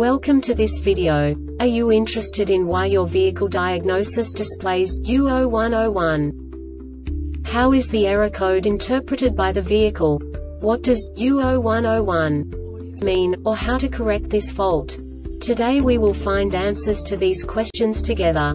Welcome to this video. Are you interested in why your vehicle diagnosis displays U0101? How is the error code interpreted by the vehicle? What does U0101 mean, or how to correct this fault? Today we will find answers to these questions together.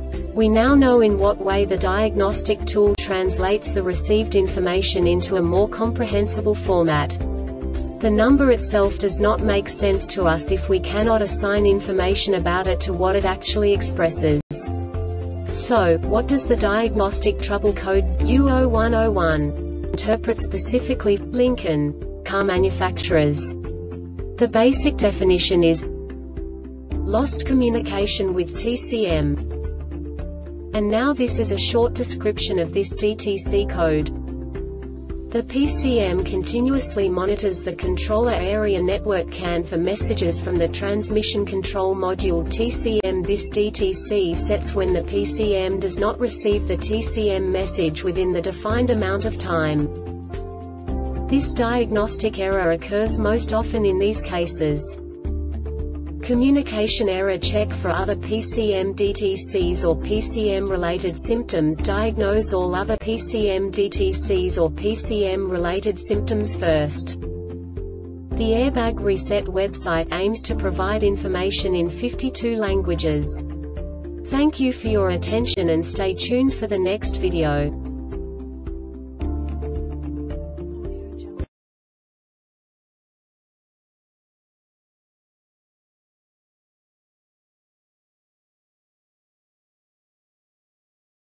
We now know in what way the diagnostic tool translates the received information into a more comprehensible format. The number itself does not make sense to us if we cannot assign information about it to what it actually expresses. So, what does the diagnostic trouble code U0101 interpret specifically for Lincoln car manufacturers? The basic definition is lost communication with TCM. And now this is a short description of this DTC code. The PCM continuously monitors the controller area network CAN for messages from the transmission control module TCM. This DTC sets when the PCM does not receive the TCM message within the defined amount of time. This diagnostic error occurs most often in these cases. Communication error. Check for other PCM DTCs or PCM-related symptoms. Diagnose all other PCM DTCs or PCM-related symptoms first. The Airbag Reset website aims to provide information in 52 languages. Thank you for your attention and stay tuned for the next video.